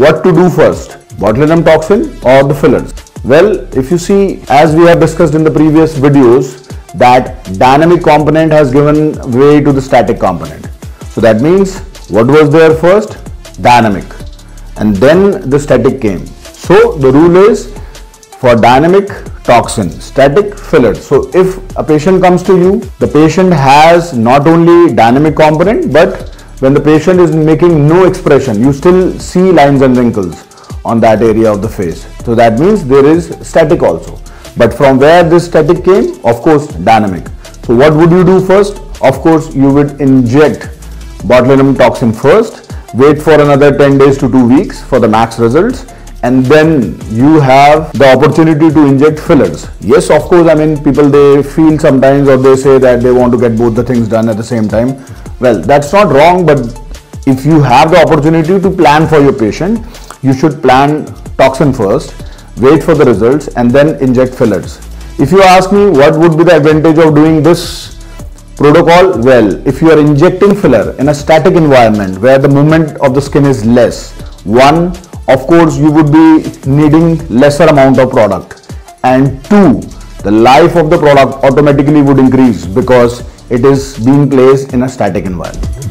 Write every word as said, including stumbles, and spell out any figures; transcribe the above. what to do first, botulinum toxin or the fillers? Well, if you see, as we have discussed in the previous videos, that dynamic component has given way to the static component. So that means what was there first? Dynamic, and then the static came. So the rule is for dynamic toxin, static filler. So if a patient comes to you, the patient has not only dynamic component, but when the patient is making no expression, you still see lines and wrinkles on that area of the face. So that means there is static also. But from where this static came? Of course, dynamic. So what would you do first? Of course, you would inject botulinum toxin first, wait for another ten days to two weeks for the max results, and then you have the opportunity to inject fillers. Yes, of course, I mean, people, they feel sometimes, or they say that they want to get both the things done at the same time. Well, that's not wrong, but if you have the opportunity to plan for your patient, you should plan toxin first, wait for the results, and then inject fillers. If you ask me what would be the advantage of doing this protocol, well, if you are injecting filler in a static environment where the movement of the skin is less, one, of course, you would be needing lesser amount of product, and two, the life of the product automatically would increase because it is being placed in a static environment.